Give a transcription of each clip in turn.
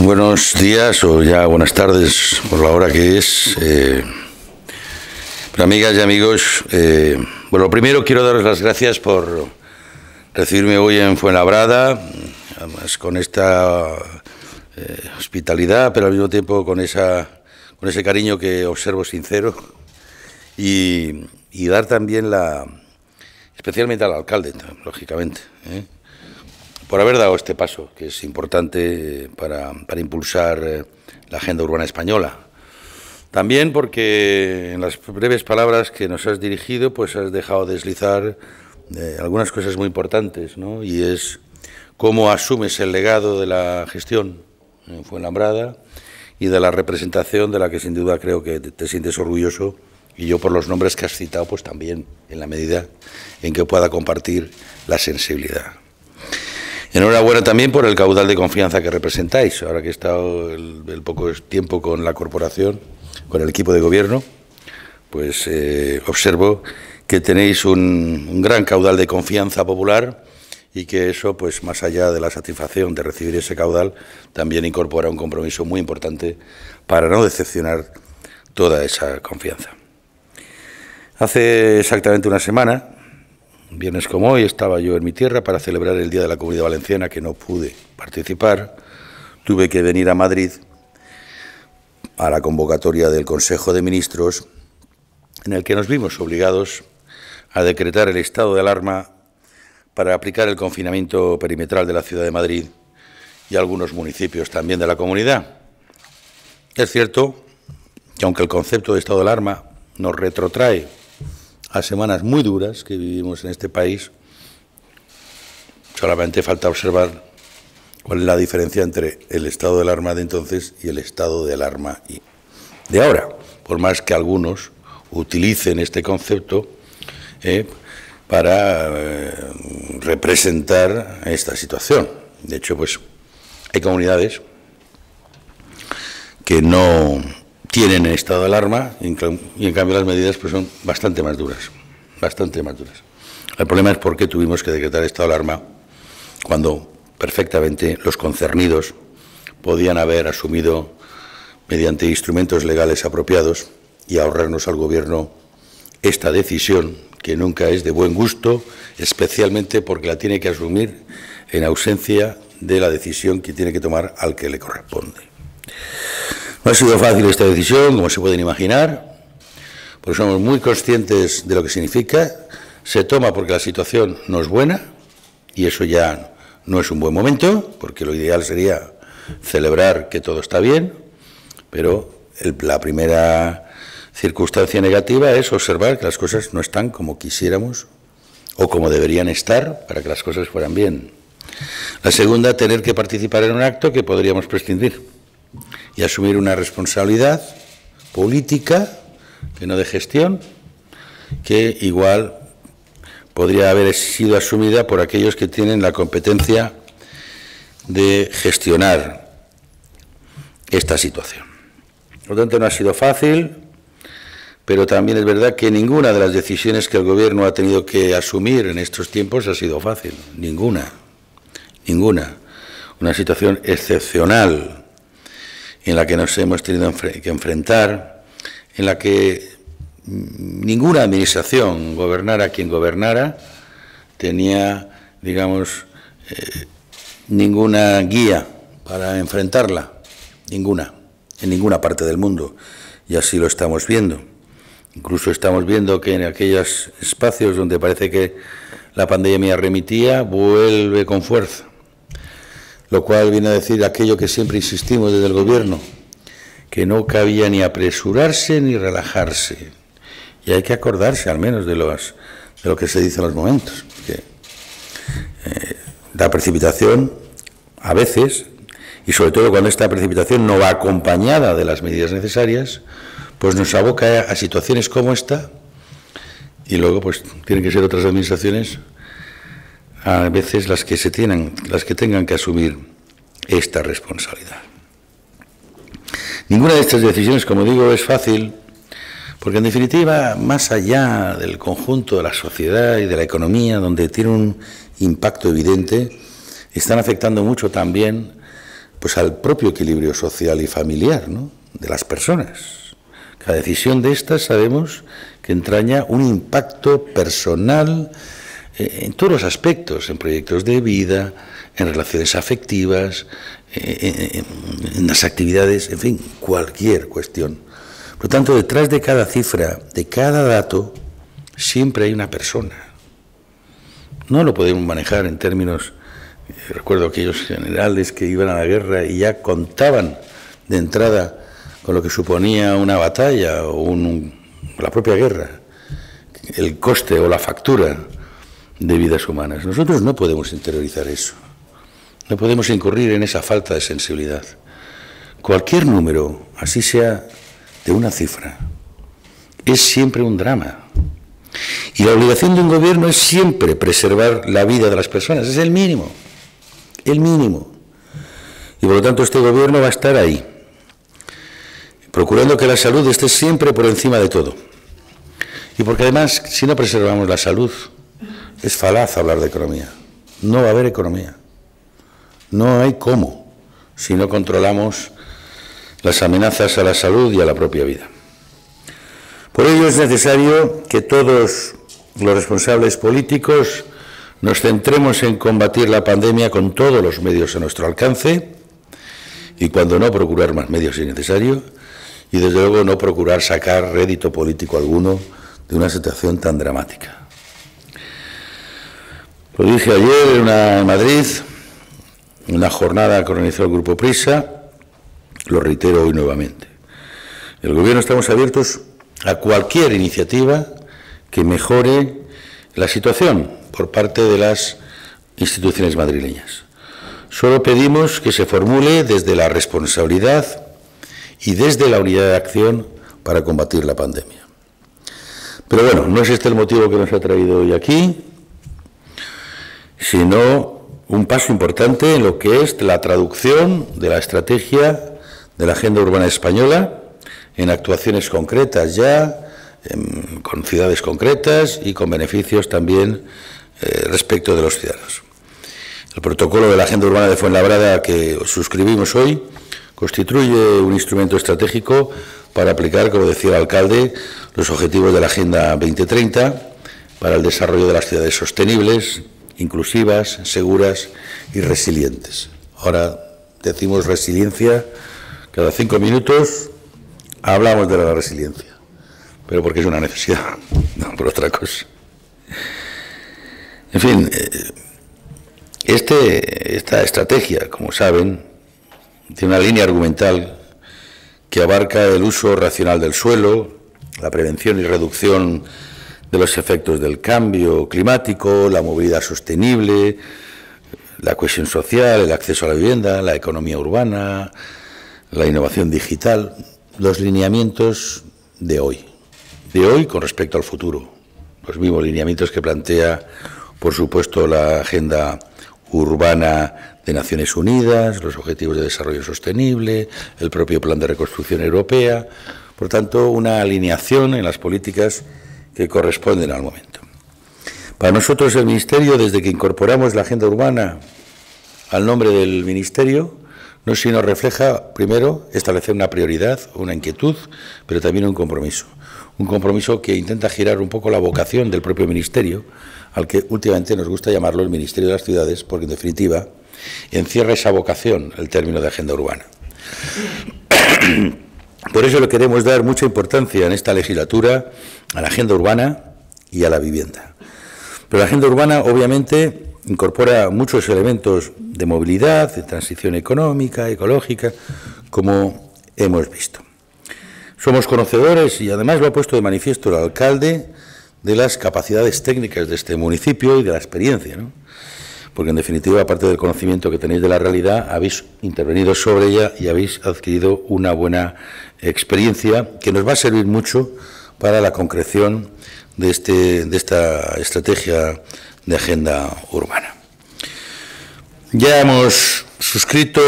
Buenos días o ya buenas tardes por la hora que es. Amigas y amigos, bueno, primero quiero daros las gracias por recibirme hoy en Fuenlabrada, además con esta hospitalidad, pero al mismo tiempo con ese cariño que observo sincero, y dar también especialmente al alcalde, lógicamente, por haber dado este paso, que es importante para impulsar la Agenda Urbana Española. También porque en las breves palabras que nos has dirigido, pues has dejado deslizar algunas cosas muy importantes, ¿no? Y es cómo asumes el legado de la gestión en Fuenlabrada y de la representación de la que sin duda creo que te sientes orgulloso, y yo por los nombres que has citado, pues también en la medida en que pueda compartir la sensibilidad. Enhorabuena también por el caudal de confianza que representáis, ahora que he estado el poco tiempo con la corporación, con el equipo de gobierno, pues observo que tenéis un gran caudal de confianza popular, y que eso, pues más allá de la satisfacción de recibir ese caudal, también incorpora un compromiso muy importante para no decepcionar toda esa confianza. Hace exactamente una semana, un viernes como hoy, estaba yo en mi tierra para celebrar el Día de la Comunidad Valenciana, que no pude participar. Tuve que venir a Madrid a la convocatoria del Consejo de Ministros, en el que nos vimos obligados a decretar el estado de alarma para aplicar el confinamiento perimetral de la ciudad de Madrid y algunos municipios también de la comunidad. Es cierto que aunque el concepto de estado de alarma nos retrotrae a semanas muy duras que vivimos en este país, solamente falta observar cuál es la diferencia entre el estado de alarma de entonces y el estado de alarma de ahora, por más que algunos utilicen este concepto para representar esta situación. De hecho, pues hay comunidades que no tienen estado de alarma y en cambio las medidas pues, son bastante más duras, El problema es por qué tuvimos que decretar estado de alarma cuando perfectamente los concernidos podían haber asumido mediante instrumentos legales apropiados y ahorrarnos al Gobierno esta decisión, que nunca es de buen gusto, especialmente porque la tiene que asumir en ausencia de la decisión que tiene que tomar al que le corresponde. No ha sido fácil esta decisión, como se pueden imaginar, porque somos muy conscientes de lo que significa. Se toma porque la situación no es buena, y eso ya no es un buen momento, porque lo ideal sería celebrar que todo está bien, pero la primera circunstancia negativa es observar que las cosas no están como quisiéramos o como deberían estar para que las cosas fueran bien. La segunda, tener que participar en un acto que podríamos prescindir y asumir una responsabilidad política, que no de gestión, que igual podría haber sido asumida por aquellos que tienen la competencia de gestionar esta situación. Por lo tanto, no ha sido fácil, pero también es verdad que ninguna de las decisiones que el Gobierno ha tenido que asumir en estos tiempos ha sido fácil. Ninguna. Ninguna. Una situación excepcional en la que nos hemos tenido que enfrentar, en la que ninguna administración, gobernara quien gobernara, tenía, digamos, ninguna guía para enfrentarla, ninguna, en ninguna parte del mundo, y así lo estamos viendo. Incluso estamos viendo que en aquellos espacios donde parece que la pandemia remitía, vuelve con fuerza, lo cual viene a decir aquello que siempre insistimos desde el Gobierno, que no cabía ni apresurarse ni relajarse. Y hay que acordarse al menos de lo que se dice en los momentos, porque la precipitación a veces, y sobre todo cuando esta precipitación no va acompañada de las medidas necesarias, pues nos aboca a situaciones como esta, y luego pues tienen que ser otras administraciones a veces las que tengan que asumir esta responsabilidad. Ninguna de estas decisiones, como digo, es fácil, porque en definitiva, más allá del conjunto de la sociedad y de la economía, donde tiene un impacto evidente, están afectando mucho también pues al propio equilibrio social y familiar, ¿no?, de las personas. Cada decisión de estas sabemos que entraña un impacto personal en todos los aspectos, en proyectos de vida, en relaciones afectivas, en las actividades, en fin, cualquier cuestión. Por lo tanto, detrás de cada cifra, de cada dato, siempre hay una persona. No lo podemos manejar en términos... Recuerdo aquellos generales que iban a la guerra y ya contaban de entrada con lo que suponía una batalla o la propia guerra, el coste o la factura de vidas humanas. Nosotros no podemos interiorizar eso, no podemos incurrir en esa falta de sensibilidad. Cualquier número, así sea de una cifra, es siempre un drama. Y la obligación de un gobierno es siempre preservar la vida de las personas, es el mínimo. El mínimo. Y por lo tanto este gobierno va a estar ahí, procurando que la salud esté siempre por encima de todo. Y porque además, si no preservamos la salud, es falaz hablar de economía. No va a haber economía. No hay cómo, si no controlamos las amenazas a la salud y a la propia vida. Por ello es necesario que todos los responsables políticos nos centremos en combatir la pandemia con todos los medios a nuestro alcance y, cuando no, procurar más medios si necesario y, desde luego, no procurar sacar rédito político alguno de una situación tan dramática. Lo dije ayer en Madrid, en una jornada que organizó el Grupo Prisa, lo reitero hoy nuevamente. El Gobierno estamos abiertos a cualquier iniciativa que mejore la situación por parte de las instituciones madrileñas. Solo pedimos que se formule desde la responsabilidad y desde la unidad de acción para combatir la pandemia. Pero bueno, no es este el motivo que nos ha traído hoy aquí, sino un paso importante en lo que es la traducción de la estrategia de la Agenda Urbana Española en actuaciones concretas ya, con ciudades concretas y con beneficios también respecto de los ciudadanos. El protocolo de la Agenda Urbana de Fuenlabrada que suscribimos hoy constituye un instrumento estratégico para aplicar, como decía el alcalde, los objetivos de la Agenda 2030 para el desarrollo de las ciudades sostenibles, inclusivas, seguras y resilientes. Ahora decimos resiliencia cada 5 minutos, hablamos de la resiliencia, pero porque es una necesidad, no por otra cosa. En fin, esta estrategia, como saben, tiene una línea argumental que abarca el uso racional del suelo, la prevención y reducción de los efectos del cambio climático, la movilidad sostenible, la cohesión social, el acceso a la vivienda, la economía urbana, la innovación digital, los lineamientos de hoy con respecto al futuro, los mismos lineamientos que plantea, por supuesto, la Agenda Urbana de Naciones Unidas, los Objetivos de Desarrollo Sostenible, el propio Plan de Reconstrucción Europea. Por tanto, una alineación en las políticas que corresponden al momento. Para nosotros el Ministerio, desde que incorporamos la Agenda Urbana al nombre del Ministerio, no sino refleja, primero, establecer una prioridad, una inquietud, pero también un compromiso. Un compromiso que intenta girar un poco la vocación del propio Ministerio, al que últimamente nos gusta llamarlo el Ministerio de las Ciudades, porque en definitiva encierra esa vocación el término de Agenda Urbana. Por eso le queremos dar mucha importancia en esta legislatura a la Agenda Urbana y a la vivienda. Pero la Agenda Urbana, obviamente, incorpora muchos elementos de movilidad, de transición económica, ecológica, como hemos visto. Somos conocedores, y además lo ha puesto de manifiesto el alcalde, de las capacidades técnicas de este municipio y de la experiencia, ¿no? Porque en definitiva, aparte del conocimiento que tenéis de la realidad, habéis intervenido sobre ella y habéis adquirido una buena experiencia que nos va a servir mucho para la concreción de esta estrategia de Agenda Urbana. Ya hemos suscrito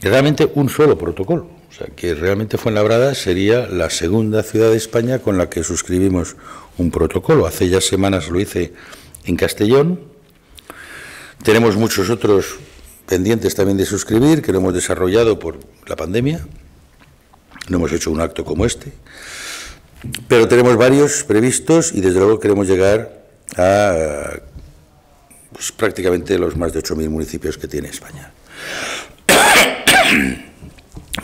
realmente un solo protocolo, o sea que realmente Fuenlabrada sería la segunda ciudad de España con la que suscribimos un protocolo. Hace ya semanas lo hice en Castellón. Tenemos muchos otros pendientes también de suscribir, que lo hemos desarrollado por la pandemia. No hemos hecho un acto como este, pero tenemos varios previstos y desde luego queremos llegar a pues, prácticamente los más de 8.000 municipios que tiene España.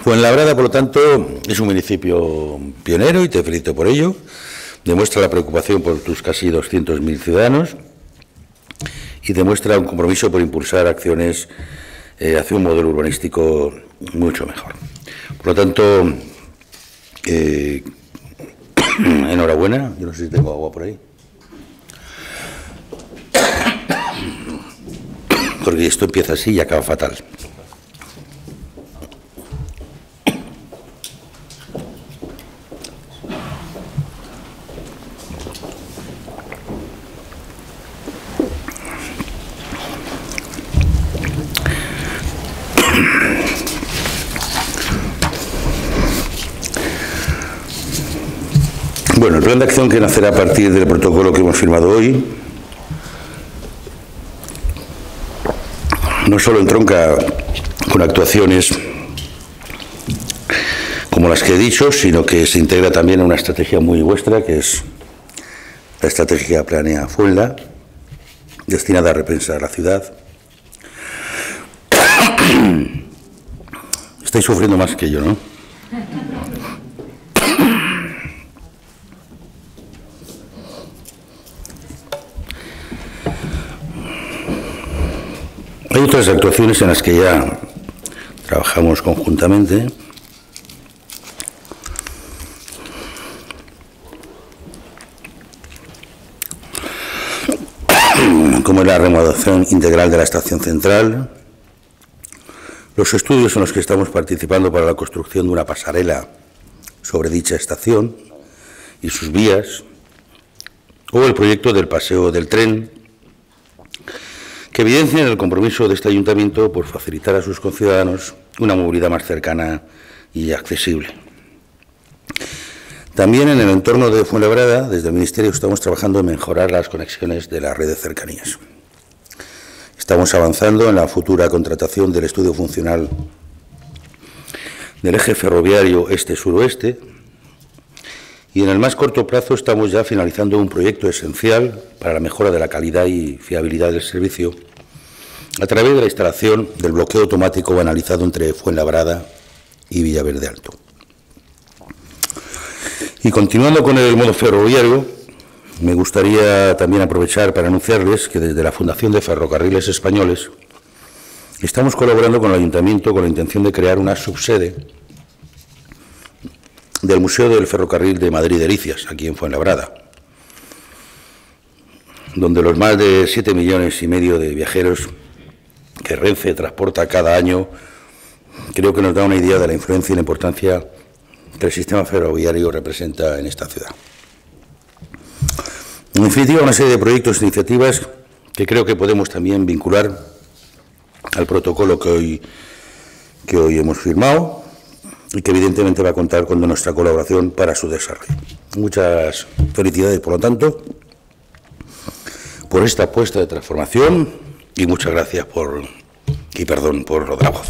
Fuenlabrada, por lo tanto, es un municipio pionero y te felicito por ello. Demuestra la preocupación por tus casi 200.000 ciudadanos y demuestra un compromiso por impulsar acciones hacia un modelo urbanístico mucho mejor. Por lo tanto, enhorabuena. Yo no sé si tengo agua por ahí, porque esto empieza así y acaba fatal. Bueno, el plan de acción que nacerá a partir del protocolo que hemos firmado hoy no solo entronca con actuaciones como las que he dicho, sino que se integra también en una estrategia muy vuestra, que es la estrategia Planea-Fuelda, destinada a repensar la ciudad. Estáis sufriendo más que yo, ¿no? Hay otras actuaciones en las que ya trabajamos conjuntamente. Como es la remodelación integral de la estación central, los estudios en los que estamos participando para la construcción de una pasarela sobre dicha estación y sus vías, o el proyecto del paseo del tren, que evidencian el compromiso de este ayuntamiento por facilitar a sus conciudadanos una movilidad más cercana y accesible. También en el entorno de Fuenlabrada, desde el Ministerio estamos trabajando en mejorar las conexiones de la red de cercanías. Estamos avanzando en la futura contratación del estudio funcional del eje ferroviario este-suroeste y en el más corto plazo estamos ya finalizando un proyecto esencial para la mejora de la calidad y fiabilidad del servicio a través de la instalación del bloqueo automático banalizado entre Fuenlabrada y Villaverde Alto. Y continuando con el modo ferroviario, me gustaría también aprovechar para anunciarles que desde la Fundación de Ferrocarriles Españoles estamos colaborando con el Ayuntamiento con la intención de crear una subsede del Museo del Ferrocarril de Madrid de Delicias, aquí en Fuenlabrada, donde los más de 7,5 millones de viajeros que Renfe transporta cada año creo que nos da una idea de la influencia y la importancia que el sistema ferroviario representa en esta ciudad. En definitiva, una serie de proyectos e iniciativas que creo que podemos también vincular al protocolo que hoy hemos firmado y que evidentemente va a contar con nuestra colaboración para su desarrollo. Muchas felicidades, por lo tanto, por esta apuesta de transformación y muchas gracias por, perdón por la voz.